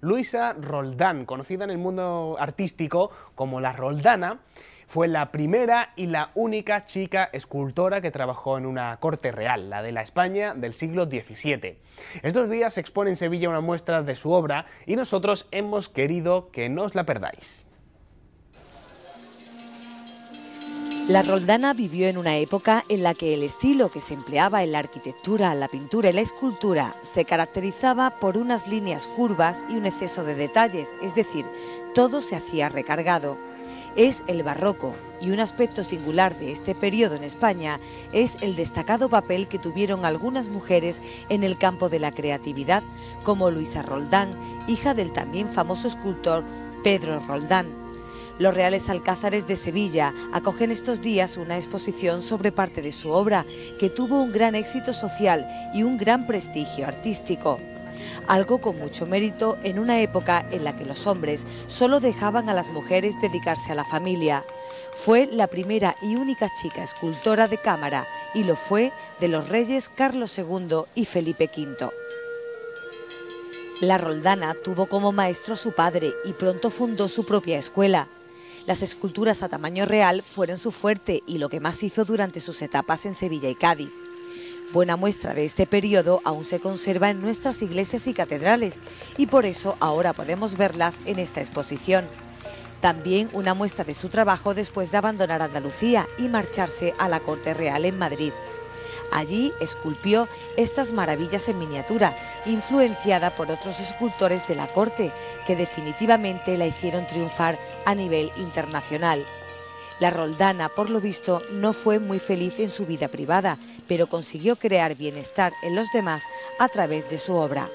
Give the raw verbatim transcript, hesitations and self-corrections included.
Luisa Roldán, conocida en el mundo artístico como la Roldana, fue la primera y la única chica escultora que trabajó en una corte real, la de la España del siglo diecisiete. Estos días se expone en Sevilla una muestra de su obra y nosotros hemos querido que no os la perdáis. La Roldana vivió en una época en la que el estilo que se empleaba en la arquitectura, la pintura y la escultura se caracterizaba por unas líneas curvas y un exceso de detalles, es decir, todo se hacía recargado. Es el barroco, y un aspecto singular de este periodo en España es el destacado papel que tuvieron algunas mujeres en el campo de la creatividad, como Luisa Roldán, hija del también famoso escultor Pedro Roldán. Los Reales Alcázares de Sevilla acogen estos días una exposición sobre parte de su obra que tuvo un gran éxito social y un gran prestigio artístico. Algo con mucho mérito en una época en la que los hombres solo dejaban a las mujeres dedicarse a la familia. Fue la primera y única chica escultora de cámara y lo fue de los reyes Carlos segundo y Felipe quinto. La Roldana tuvo como maestro a su padre y pronto fundó su propia escuela. Las esculturas a tamaño real fueron su fuerte y lo que más hizo durante sus etapas en Sevilla y Cádiz. Buena muestra de este periodo aún se conserva en nuestras iglesias y catedrales y por eso ahora podemos verlas en esta exposición. También una muestra de su trabajo después de abandonar Andalucía y marcharse a la Corte Real en Madrid. Allí esculpió estas maravillas en miniatura, influenciada por otros escultores de la corte, que definitivamente la hicieron triunfar a nivel internacional. La Roldana, por lo visto, no fue muy feliz en su vida privada, pero consiguió crear bienestar en los demás a través de su obra.